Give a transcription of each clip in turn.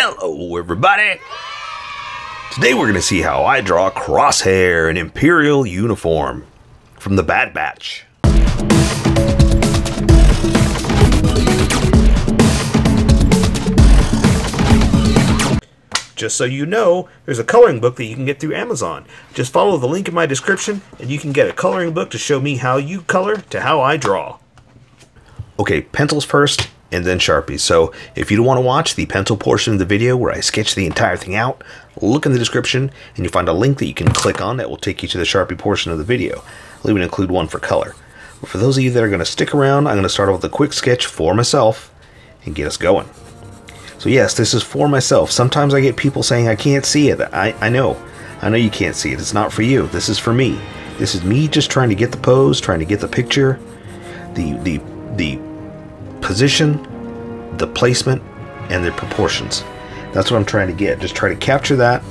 Hello, everybody! Today we're going to see how I draw Crosshair in Imperial uniform from the Bad Batch. Just so you know, there's a coloring book that you can get through Amazon. Just follow the link in my description and you can get a coloring book to show me how you color to how I draw. Okay, pencils first and then Sharpie. So if you don't want to watch the pencil portion of the video where I sketch the entire thing out, look in the description and you'll find a link that you can click on that will take you to the Sharpie portion of the video. I'll even include one for color. But for those of you that are going to stick around, I'm going to start off with a quick sketch for myself and get us going. So yes, this is for myself. Sometimes I get people saying, I can't see it. I know you can't see it. It's not for you. This is for me. This is me just trying to get the pose, trying to get the picture, the position, the placement, and the proportions. That's what I'm trying to get. Just try to capture that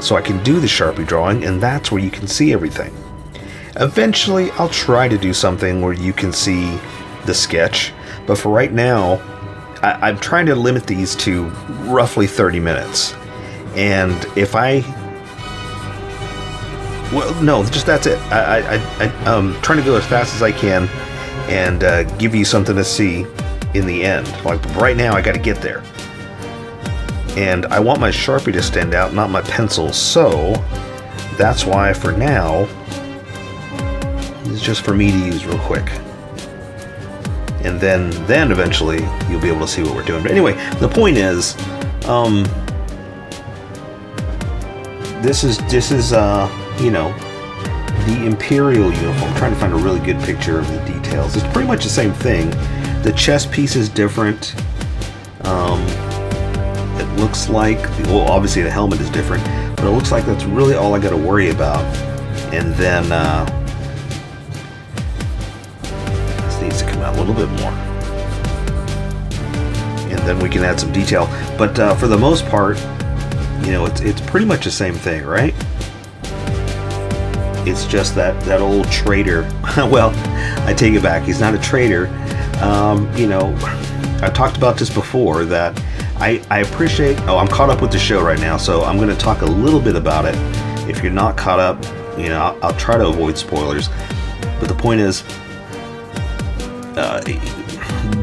so I can do the Sharpie drawing, and that's where you can see everything. Eventually, I'll try to do something where you can see the sketch, but for right now, I'm trying to limit these to roughly 30 minutes. And if I... Well, no, just that's it. I'm trying to go as fast as I can and give you something to see in the end. Like, right now, I got to get there. And I want my Sharpie to stand out, not my pencil. So, that's why, for now, it's just for me to use real quick. And then eventually you'll be able to see what we're doing. But anyway, the point is, this is you know, the Imperial uniform. I'm trying to find a really good picture of the details. It's pretty much the same thing. The chest piece is different. It looks like, well, obviously the helmet is different, but it looks like that's really all I got to worry about. And then. Needs to come out a little bit more, and then we can add some detail, but for the most part, you know, it's pretty much the same thing, right? It's just that old traitor. Well, I take it back, he's not a traitor. You know, I talked about this before, that I appreciate... Oh, I'm caught up with the show right now, so I'm going to talk a little bit about it. If you're not caught up, you know, I'll try to avoid spoilers, but the point is,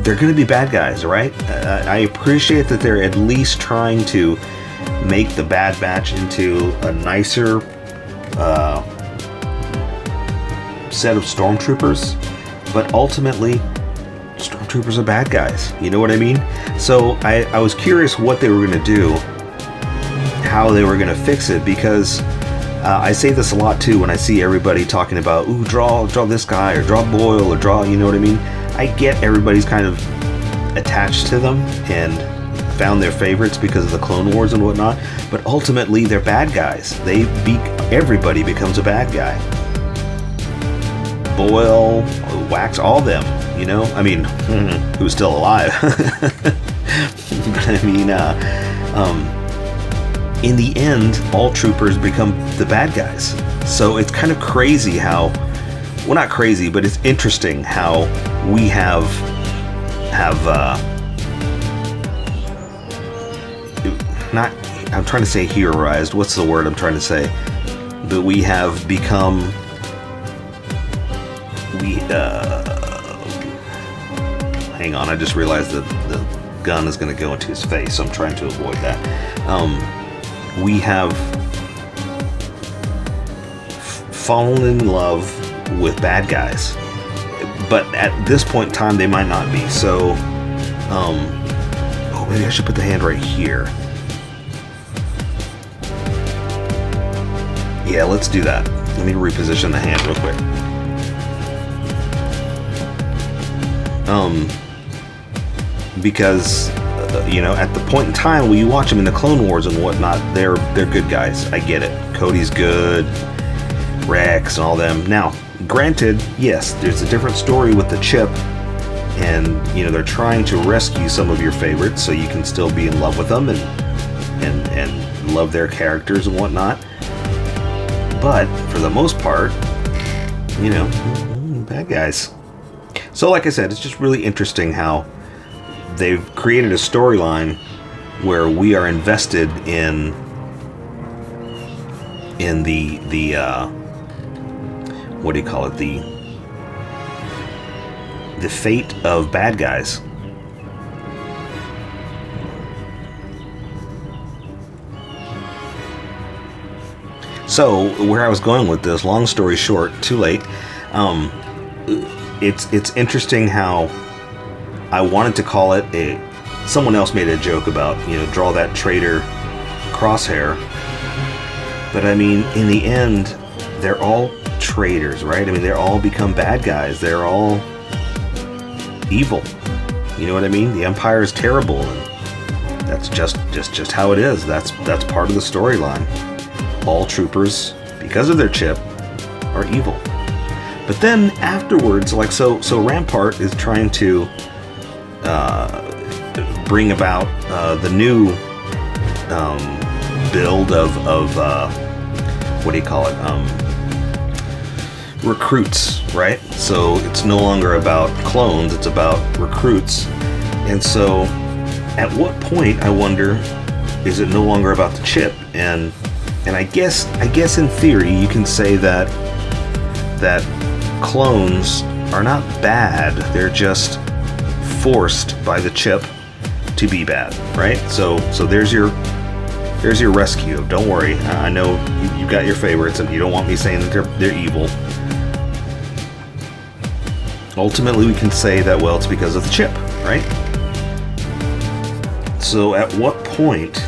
they're going to be bad guys, right? I appreciate that they're at least trying to make the Bad Batch into a nicer set of stormtroopers, but ultimately, stormtroopers are bad guys. You know what I mean? So I was curious what they were going to do, how they were going to fix it, because I say this a lot too when I see everybody talking about, ooh, draw this guy, or draw Boyle, or draw, you know what I mean? I get everybody's kind of attached to them and found their favorites because of the Clone Wars and whatnot, but ultimately they're bad guys. Everybody becomes a bad guy. Boyle, Wax, all them, you know? I mean, who's still alive? But I mean, in the end, all troopers become the bad guys. So it's kind of crazy how... Well, not crazy, but it's interesting how we have not, I'm trying to say heroized, what's the word I'm trying to say? But we have become, hang on, I just realized that the gun is going to go into his face, so I'm trying to avoid that. We have fallen in love with bad guys, but at this point in time they might not be. So oh, maybe I should put the hand right here. Yeah, let's do that. Let me reposition the hand real quick. Because you know, at the point in time when you watch them in the Clone Wars and whatnot, they're good guys. I get it. Cody's good, Rex and all them. Now granted, yes, there's a different story with the chip, and you know, they're trying to rescue some of your favorites so you can still be in love with them and love their characters and whatnot. But for the most part, you know, bad guys. So like I said, it's just really interesting how they've created a storyline where we are invested in the what do you call it, the fate of bad guys. So where I was going with this, long story short, too late. It's interesting how I wanted to call it a. Someone else made a joke about, you know, draw that traitor Crosshair. But I mean, in the end, they're all traitors, right? I mean, they're all become bad guys. They're all evil. You know what I mean? The Empire is terrible, and that's just how it is. That's part of the storyline. All troopers, because of their chip, are evil. But then afterwards, like so Rampart is trying to bring about the new build of what do you call it, recruits, right? So it's no longer about clones; it's about recruits. And so, at what point, I wonder, is it no longer about the chip? And I guess in theory you can say that clones are not bad, they're just forced by the chip to be bad, right? So there's your rescue. Don't worry, I know you've got your favorites and you don't want me saying that they're evil. Ultimately we can say that, well, it's because of the chip, right? So at what point,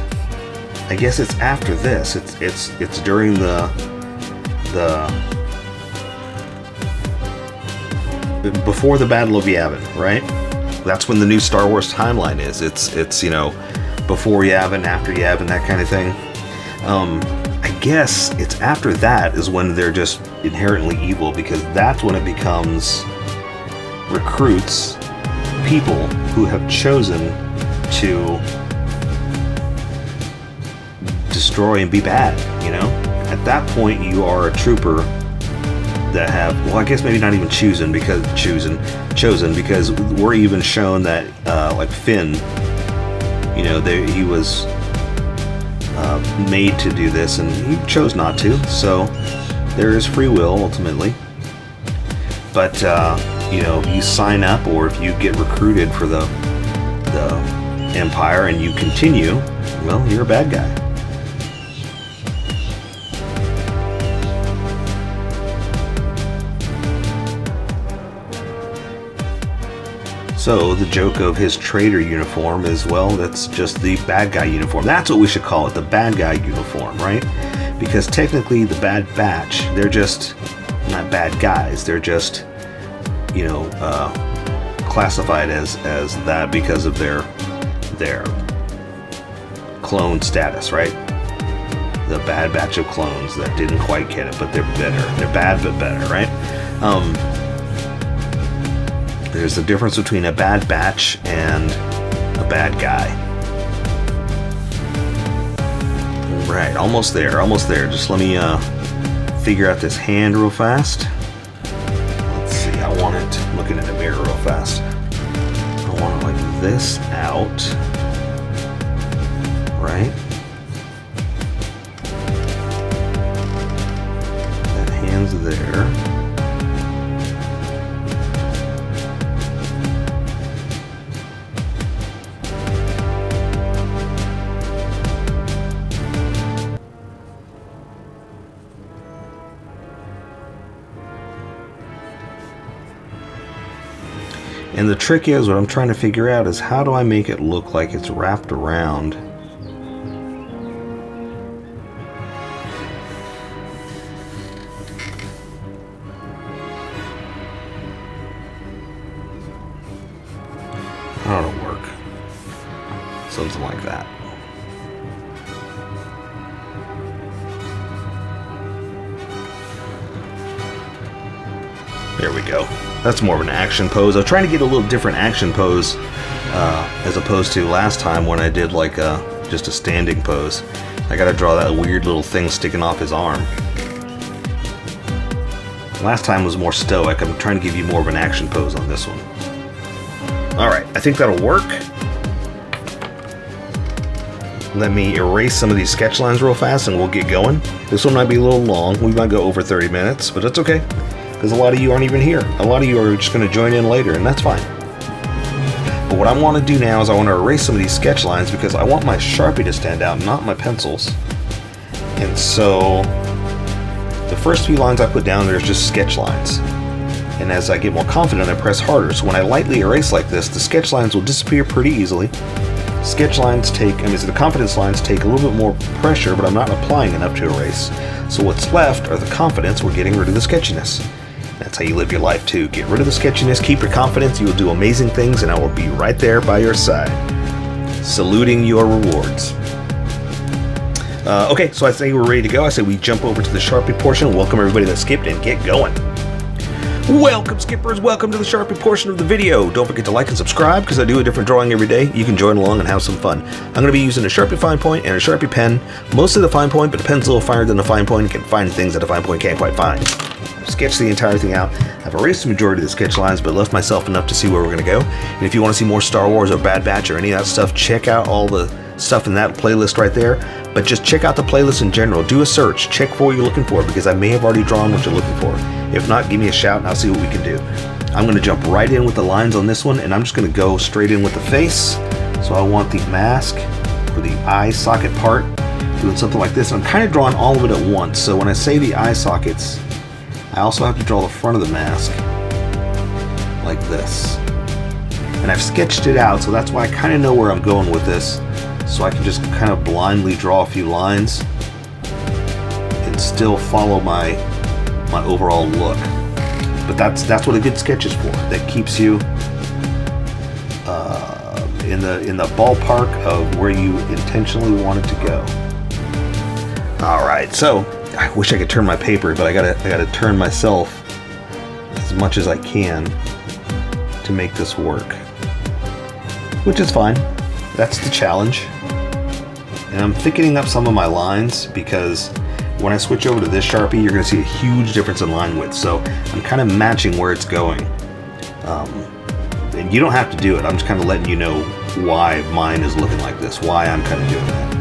I guess it's after this. It's during the before the Battle of Yavin, right? That's when the new Star Wars timeline is. It's you know, before Yavin, after Yavin, that kind of thing. I guess it's after that is when they're just inherently evil, because that's when it becomes recruits, people who have chosen to destroy and be bad, you know? At that point, you are a trooper that have, well, I guess maybe not even chosen, because we're even shown that, like Finn, you know, he was made to do this, and he chose not to, so there is free will, ultimately. But, you know, if you sign up, or if you get recruited for the Empire, and you continue, well, you're a bad guy. So the joke of his traitor uniform is, well, that's just the bad guy uniform. That's what we should call it, the bad guy uniform, right? Because technically the Bad Batch, they're just not bad guys. They're just, you know, classified as that because of their clone status, right? The Bad Batch of clones that didn't quite get it, but they're better. They're bad, but better, right? There's the difference between a bad batch and a bad guy. Right, almost there. Just let me figure out this hand real fast. Let's see, I want it looking in the mirror real fast. I want it like this out. Right? That hand's there. And the trick is, what I'm trying to figure out is, how do I make it look like it's wrapped around? That'll work. Something like that. There we go. That's more of an action pose. I'm trying to get a little different action pose as opposed to last time when I did like just a standing pose. I gotta draw that weird little thing sticking off his arm. Last time was more stoic. I'm trying to give you more of an action pose on this one. Alright, I think that'll work. Let me erase some of these sketch lines real fast and we'll get going. This one might be a little long. We might go over 30 minutes, but that's okay, because a lot of you aren't even here. A lot of you are just going to join in later, and that's fine. But what I want to do now is I want to erase some of these sketch lines because I want my Sharpie to stand out, not my pencils. And so the first few lines I put down there is just sketch lines. And as I get more confident, I press harder. So when I lightly erase like this, the sketch lines will disappear pretty easily. Sketch lines take, I mean, so the confidence lines take a little bit more pressure, but I'm not applying enough to erase. So what's left are the confidence. We're getting rid of the sketchiness. That's how you live your life too. Get rid of the sketchiness, keep your confidence, you will do amazing things, and I will be right there by your side, saluting your rewards. Okay, so I say we're ready to go. I say we jump over to the Sharpie portion. Welcome everybody that skipped, and get going. Welcome, skippers. Welcome to the Sharpie portion of the video. Don't forget to like and subscribe because I do a different drawing every day. You can join along and have some fun. I'm going to be using a Sharpie fine point and a Sharpie pen. Mostly the fine point, but the pen's a little finer than the fine point and can find things that a fine point can't quite find. I've sketched the entire thing out. I've erased the majority of the sketch lines, but left myself enough to see where we're going to go. And if you want to see more Star Wars or Bad Batch or any of that stuff, check out all the stuff in that playlist right there. But just check out the playlist in general. Do a search. Check for what you're looking for, because I may have already drawn what you're looking for. If not, give me a shout and I'll see what we can do. I'm going to jump right in with the lines on this one, and I'm just going to go straight in with the face. So I want the mask or the eye socket part doing something like this. I'm kind of drawing all of it at once. So when I say the eye sockets, I also have to draw the front of the mask like this. And I've sketched it out, so that's why I kind of know where I'm going with this. So I can just kind of blindly draw a few lines and still follow my overall look. But that's what a good sketch is for. That keeps you in the ballpark of where you intentionally wanted to go. All right, so I wish I could turn my paper, but I gotta turn myself as much as I can to make this work, which is fine. That's the challenge. And I'm thickening up some of my lines because when I switch over to this Sharpie, you're gonna see a huge difference in line width. So I'm kind of matching where it's going. And you don't have to do it. I'm just kind of letting you know why mine is looking like this, why I'm kind of doing that.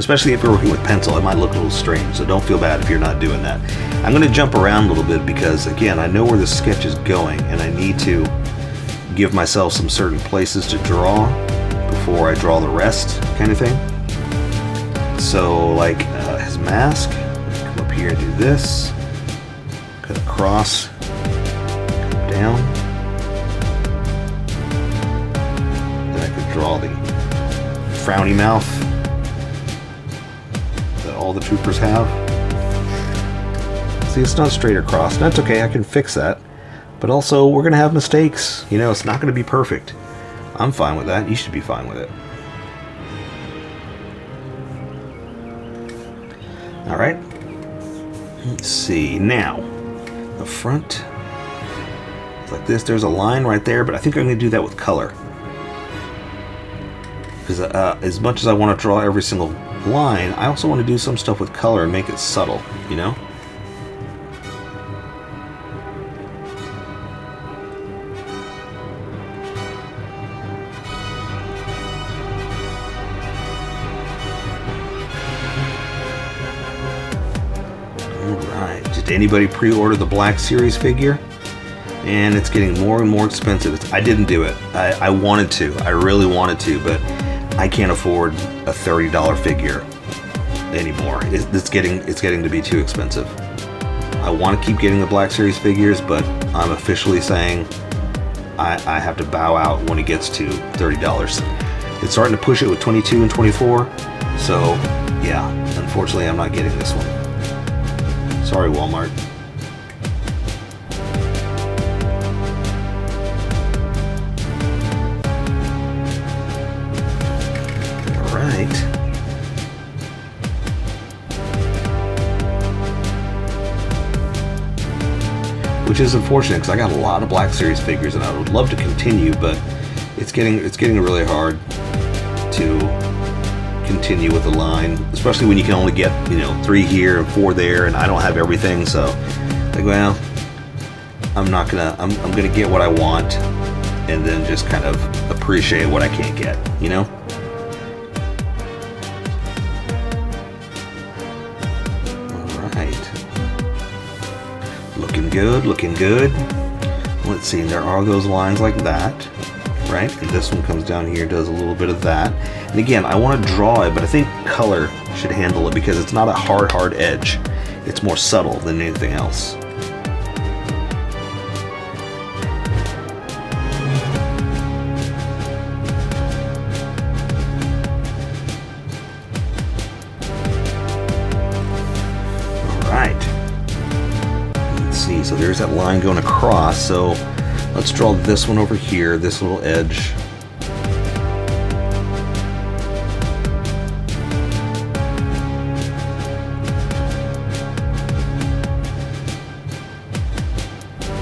Especially if you're working with pencil, it might look a little strange. So don't feel bad if you're not doing that. I'm gonna jump around a little bit because, again, I know where the sketch is going and I need to give myself some certain places to draw before I draw the rest, kind of thing. So like his mask, come up here and do this, cut across, come down. Then I could draw the frowny mouth that all the troopers have. See, it's not straight across, and that's okay, I can fix that. But also, we're gonna have mistakes. You know, it's not gonna be perfect. I'm fine with that. You should be fine with it. All right. Let's see. Now, the front. It's like this. There's a line right there, but I think I'm going to do that with color. Because as much as I want to draw every single line, I also want to do some stuff with color and make it subtle, you know? Anybody pre-order the Black Series figure? And it's getting more and more expensive. I didn't do it. I wanted to. I really wanted to, but I can't afford a $30 figure anymore. It's getting to be too expensive. I want to keep getting the Black Series figures, but I'm officially saying I have to bow out when it gets to $30. It's starting to push it with 22 and 24. So yeah, unfortunately I'm not getting this one. Sorry, Walmart. All right. Which is unfortunate because I got a lot of Black Series figures and I would love to continue, but it's getting really hard to continue with the line, especially when you can only get, you know, 3 here and 4 there, and I don't have everything. So like, well, I'm gonna get what I want and then just kind of appreciate what I can't get, you know? All right. Looking good, looking good. Let's see, there are those lines like that, right? And this one comes down here, does a little bit of that. And again, I want to draw it, but I think color should handle it because it's not a hard edge. It's more subtle than anything else. So there's that line going across, so let's draw this one over here, this little edge. There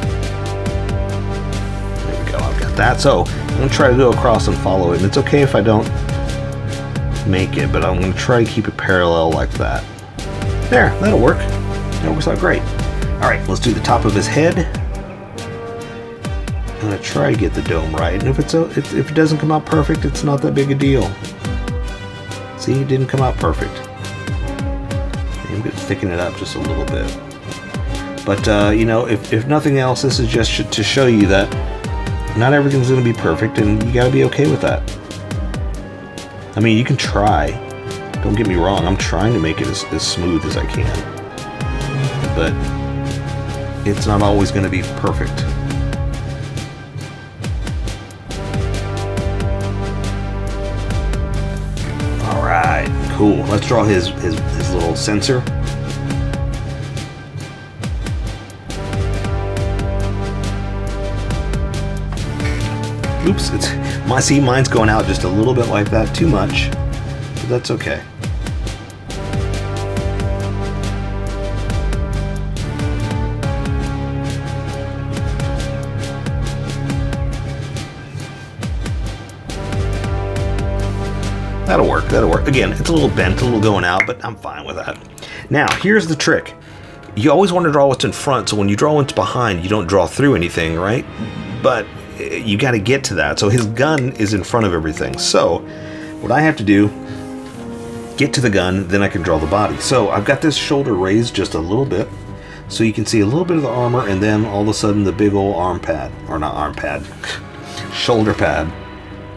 we go, I've got that. So I'm going to try to go across and follow it, and it's okay if I don't make it, but I'm going to try to keep it parallel like that. There, that'll work. That works out great. All right, let's do the top of his head. I'm gonna try to get the dome right, and if it doesn't come out perfect, it's not that big a deal. See, it didn't come out perfect. I'm gonna thicken it up just a little bit. But you know, if nothing else, this is just to show you that not everything's gonna be perfect, and you gotta be okay with that. I mean, you can try. Don't get me wrong. I'm trying to make it as smooth as I can, but it's not always going to be perfect. All right, cool. Let's draw his little sensor. Oops, see, mine's going out just a little bit like that, too much, but that's okay. That'll work, that'll work. Again, it's a little bent, a little going out, but I'm fine with that. Now, here's the trick. You always want to draw what's in front, so when you draw what's behind, you don't draw through anything, right? But you got to get to that. So his gun is in front of everything. So what I have to do, get to the gun, then I can draw the body. So I've got this shoulder raised just a little bit, so you can see a little bit of the armor, and then all of a sudden the big old arm pad, or not arm pad, shoulder pad,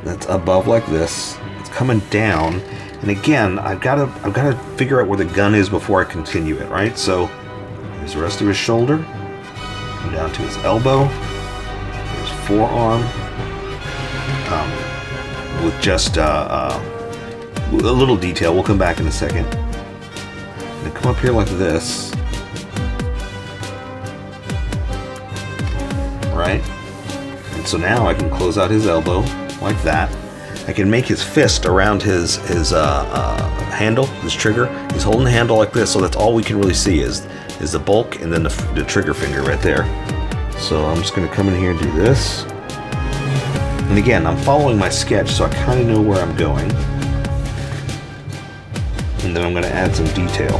that's above like this. Coming down, and again, I've got to figure out where the gun is before I continue it, right? So here's the rest of his shoulder, come down to his elbow, his forearm, with just a little detail. We'll come back in a second. I'm gonna come up here like this, right? And so now I can close out his elbow like that. I can make his fist around his handle, his trigger. He's holding the handle like this, so that's all we can really see is the bulk and then the trigger finger right there. So I'm just going to come in here and do this. And again, I'm following my sketch, so I kind of know where I'm going. And then I'm going to add some detail.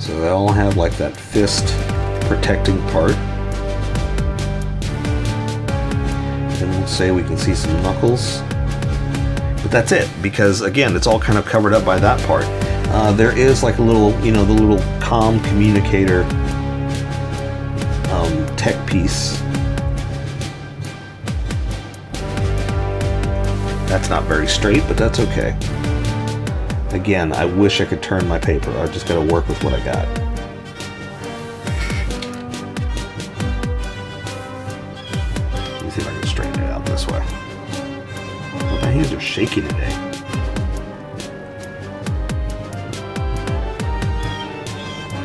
So they all have like that fist protecting part. And we'll say we can see some knuckles. But that's it, because again, it's all kind of covered up by that part. There is like a little, you know, the little comm communicator tech piece. That's not very straight, but that's okay. Again, I wish I could turn my paper. I just gotta work with what I got. Let me see if I can straighten it out this way. Well, my hands are shaky today.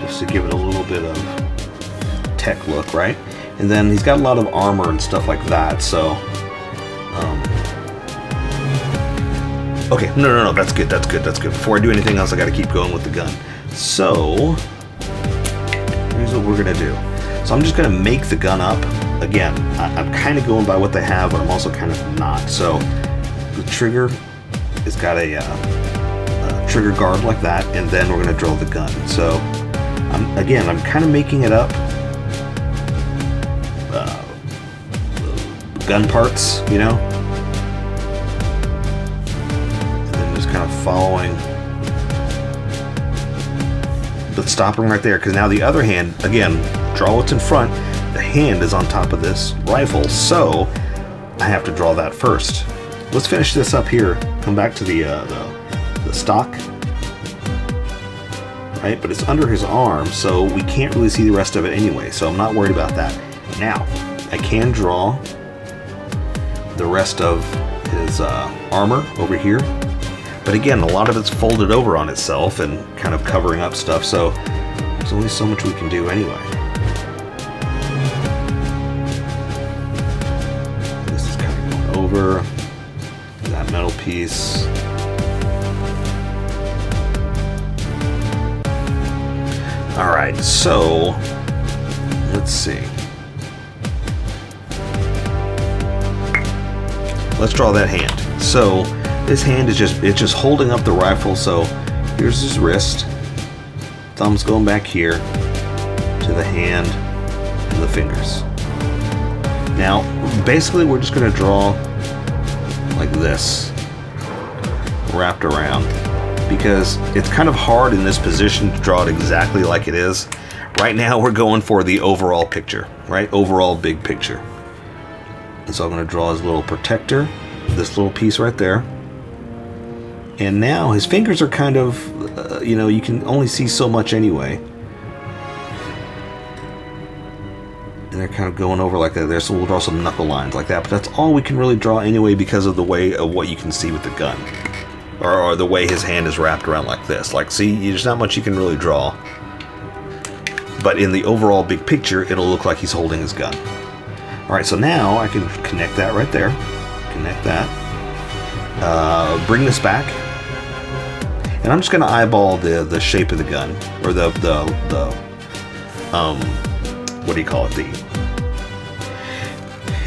Just to give it a little bit of tech look, right? And then he's got a lot of armor and stuff like that, so... okay, no, that's good, that's good. Before I do anything else, I gotta keep going with the gun. So, here's what we're gonna do. So I'm just gonna make the gun up. Again, I'm kinda going by what they have, but I'm also kind of not. So, the trigger has got a trigger guard like that, and then we're going to drill the gun. So, again, I'm kind of making it up. Gun parts, you know? And then just kind of following. But stopping right there, because now the other hand, again, draw what's in front. The hand is on top of this rifle, so I have to draw that first. Let's finish this up here. Come back to the stock, right? But it's under his arm, so we can't really see the rest of it anyway, so I'm not worried about that. Now, I can draw the rest of his armor over here. But again, a lot of it's folded over on itself and kind of covering up stuff, so there's only so much we can do anyway. This is kind of going over that metal piece. All right, so let's see. Let's draw that hand. So his hand is just holding up the rifle, so here's his wrist. Thumb's going back here to the hand and the fingers. Now, basically we're just gonna draw like this, wrapped around, because it's kind of hard in this position to draw it exactly like it is. Right now we're going for the overall picture, right? Overall big picture. And so I'm gonna draw his little protector, this little piece right there. And now his fingers are kind of, you know, you can only see so much anyway. And they're kind of going over like that there, so we'll draw some knuckle lines like that. But that's all we can really draw anyway because of the way of what you can see with the gun. Or the way his hand is wrapped around like this. Like, see, there's not much you can really draw. But in the overall big picture, it'll look like he's holding his gun. All right, so now I can connect that right there. Connect that. Bring this back, and I'm just gonna eyeball the shape of the gun, or the what do you call it,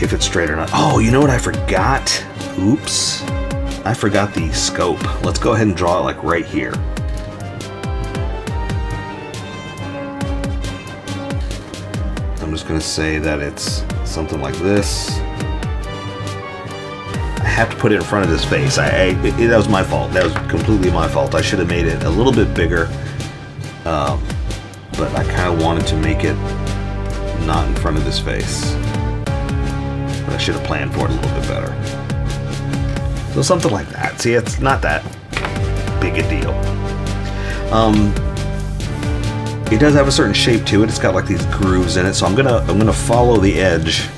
if it's straight or not. Oh, you know what I forgot? Oops, I forgot the scope. Let's go ahead and draw it like right here. I'm just gonna say that it's something like this. Have to put it in front of his face. That was my fault. That was completely my fault. I should have made it a little bit bigger, but I kind of wanted to make it not in front of his face. But I should have planned for it a little bit better. So something like that. See, it's not that big a deal. It does have a certain shape to it. It's got like these grooves in it. So I'm gonna follow the edge,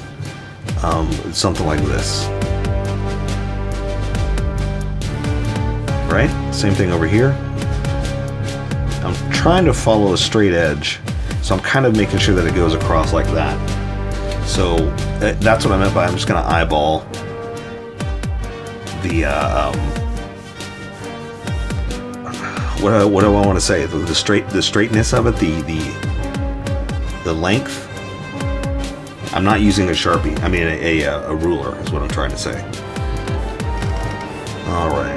something like this. Right? Same thing over here. I'm trying to follow a straight edge, so I'm kind of making sure that it goes across like that. So that's what I meant by I'm just going to eyeball the, what do I want to say? The straightness of it, the length. I'm not using a Sharpie. I mean a ruler is what I'm trying to say. All right.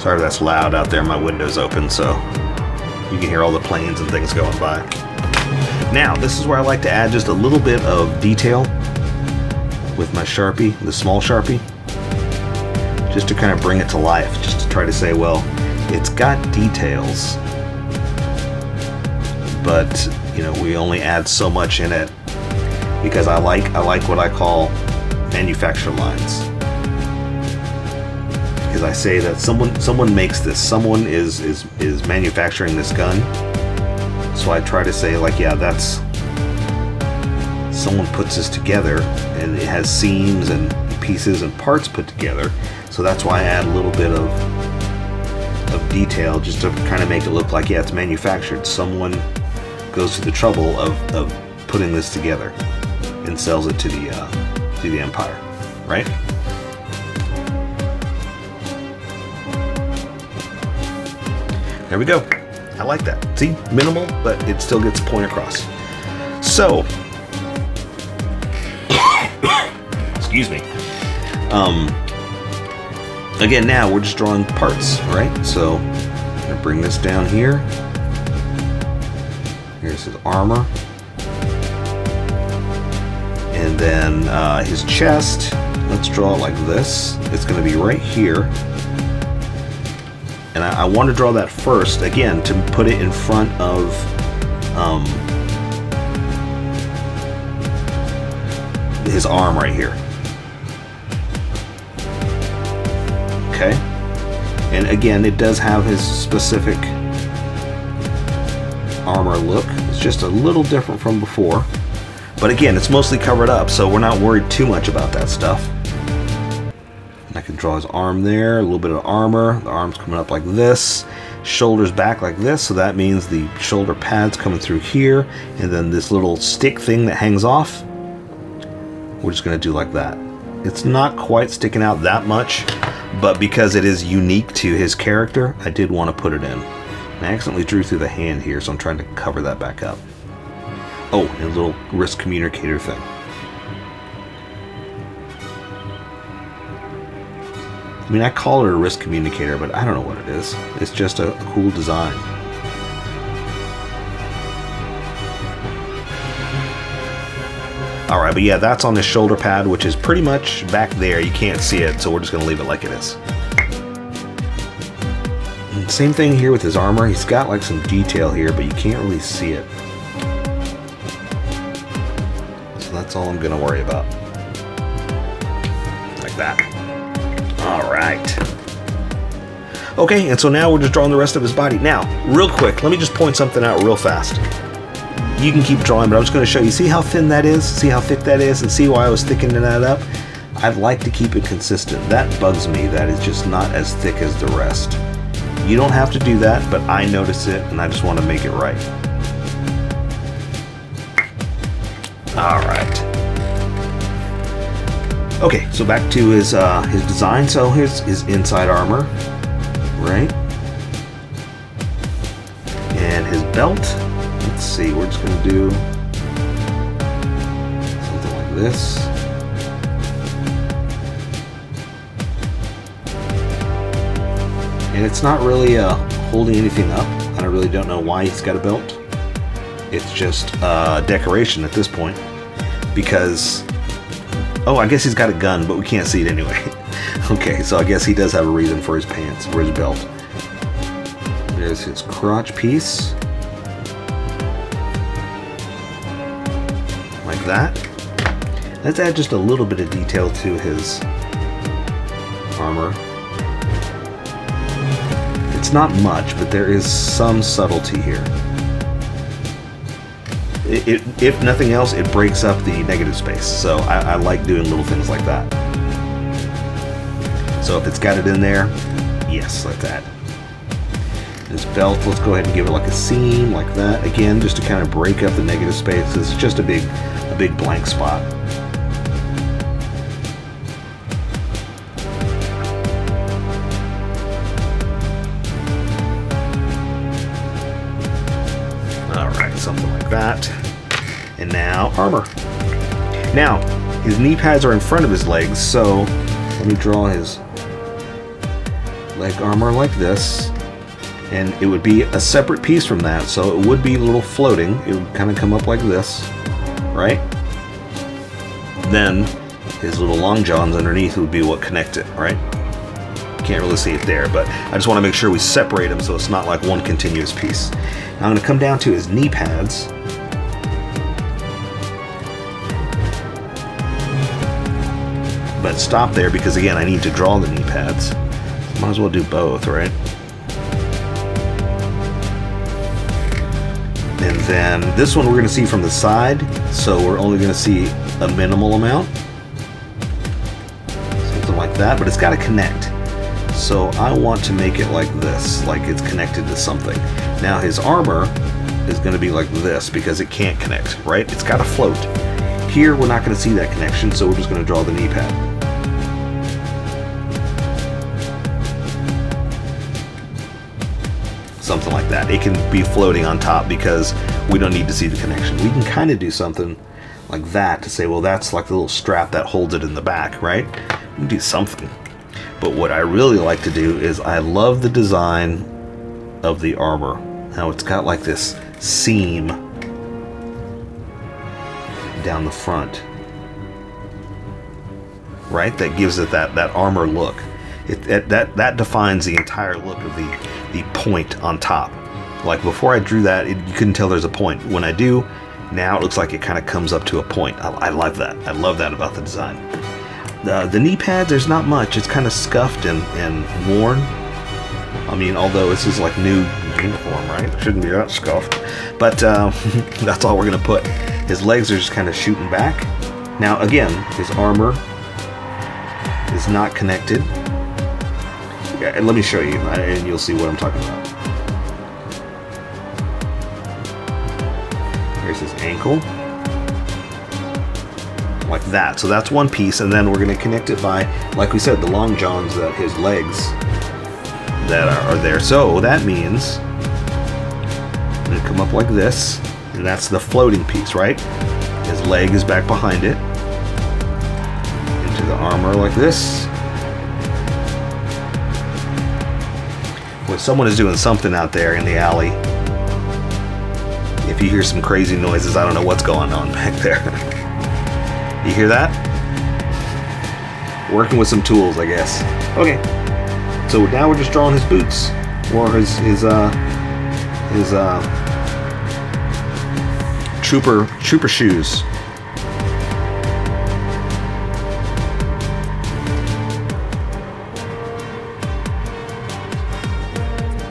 Sorry if that's loud out there, my window's open, so you can hear all the planes and things going by. Now, this is where I like to add just a little bit of detail with my Sharpie, the small Sharpie, just to kind of bring it to life, just to try to say, well, it's got details, but, you know, we only add so much in it, because I like what I call manufacturer lines. Because I say that someone makes this, someone is manufacturing this gun. So I try to say, like, yeah, that's someone puts this together, and it has seams and pieces and parts put together. So that's why I add a little bit of detail, just to kind of make it look like, yeah, it's manufactured. Someone goes to the trouble of putting this together and sells it to the Empire, right? There we go. I like that. See, minimal, but it still gets a point across. So, excuse me. again, now we're just drawing parts, right? So I'm gonna bring this down here. Here's his armor. And then his chest, let's draw it like this. It's gonna be right here. And I want to draw that first, again, to put it in front of his arm right here. Okay? And again, it does have his specific armor look. It's just a little different from before. But again, it's mostly covered up, so we're not worried too much about that stuff. And I can draw his arm there, a little bit of armor. The arm's coming up like this, shoulders back like this, so that means the shoulder pads coming through here, and then this little stick thing that hangs off, we're just gonna do like that. It's not quite sticking out that much, but because it is unique to his character, I did want to put it in. And I accidentally drew through the hand here, so I'm trying to cover that back up. Oh, and a little wrist communicator thing. I mean, I call it a wrist communicator, but I don't know what it is. It's just a cool design. Alright, but yeah, that's on the shoulder pad, which is pretty much back there. You can't see it, so we're just going to leave it like it is. And same thing here with his armor. He's got like some detail here, but you can't really see it. So that's all I'm going to worry about. Like that. Alright. Okay, and so now we're just drawing the rest of his body. Now, real quick, let me just point something out real fast. You can keep drawing, but I'm just going to show you. See how thin that is? See how thick that is? And see why I was thickening that up? I'd like to keep it consistent. That bugs me. That is just not as thick as the rest. You don't have to do that, but I notice it, and I just want to make it right. Alright. Okay, so back to his design. So here's his inside armor, right? And his belt. Let's see, we're just gonna do something like this. And it's not really holding anything up. I really don't know why he's got a belt. It's just decoration at this point, because oh, I guess he's got a gun, but we can't see it anyway. Okay, so I guess he does have a reason for his pants, for his belt. There's his crotch piece. Like that. Let's add just a little bit of detail to his armor. It's not much, but there is some subtlety here. If nothing else, it breaks up the negative space. So I like doing little things like that. So if it's got it in there, yes, like that. This belt, let's go ahead and give it like a seam, like that. Again, just to kind of break up the negative space. It's just a big blank spot. Something like that. And now armor. Now his knee pads are in front of his legs, so let me draw his leg armor like this, and it would be a separate piece from that, so it would be a little floating. It would kind of come up like this, right? Then his little long johns underneath would be what connect it, right? Can't really see it there, but I just want to make sure we separate them so it's not like one continuous piece. Now I'm going to come down to his knee pads. But stop there, because again, I need to draw the knee pads. Might as well do both, right? And then this one we're going to see from the side, so we're only going to see a minimal amount. Something like that, but it's got to connect. So I want to make it like this, like it's connected to something. Now his armor is going to be like this because it can't connect, right? It's got to float. Here we're not going to see that connection, so we're just going to draw the knee pad. Something like that. It can be floating on top because we don't need to see the connection. We can kind of do something like that to say, well, that's like the little strap that holds it in the back, right? We can do something. But what I really like to do is I love the design of the armor. How it's got like this seam down the front. Right? That gives it that armor look. That defines the entire look of the point on top. Like before I drew that, you couldn't tell there's a point. When I do, now it looks like it kind of comes up to a point. I like that. I love that about the design. The knee pads, there's not much. It's kind of scuffed and worn. I mean, although this is like new uniform, right? Shouldn't be that scuffed. But that's all we're going to put. His legs are just kind of shooting back. Now, again, his armor is not connected. Yeah, and let me show you, and you'll see what I'm talking about. Here's his ankle. Like that. So that's one piece, and then we're going to connect it by, like we said, the long johns, his legs that are there. So that means I'm going to come up like this, and that's the floating piece, right? His leg is back behind it. Into the armor like this. When someone is doing something out there in the alley, if you hear some crazy noises, I don't know what's going on back there. You hear that? Working with some tools, I guess. Okay. So now we're just drawing his boots, or his trooper shoes.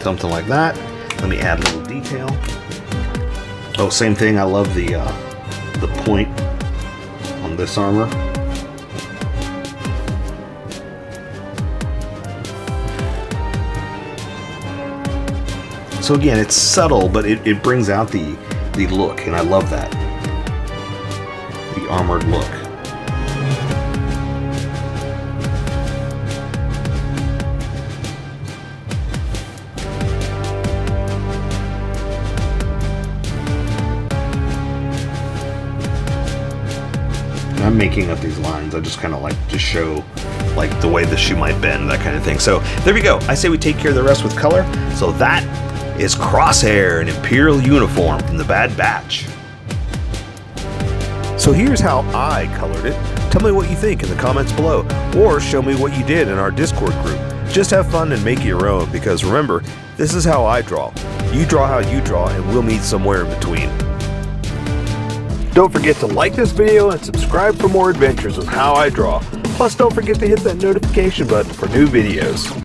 Something like that. Let me add a little detail. Oh, same thing. I love the point. This armor. So again, it's subtle, but it brings out the look, and I love that. The armored look. I'm making up these lines. I just kind of like to show like the way the shoe might bend, that kind of thing. So there we go. I say we take care of the rest with color. So that is Crosshair, an Imperial uniform from the Bad Batch. So here's how I colored it. Tell me what you think in the comments below, or show me what you did in our Discord group. Just have fun and make your own, because remember, this is how I draw. You draw how you draw, and we'll meet somewhere in between. Don't forget to like this video and subscribe for more adventures with How I Draw. Plus, don't forget to hit that notification button for new videos.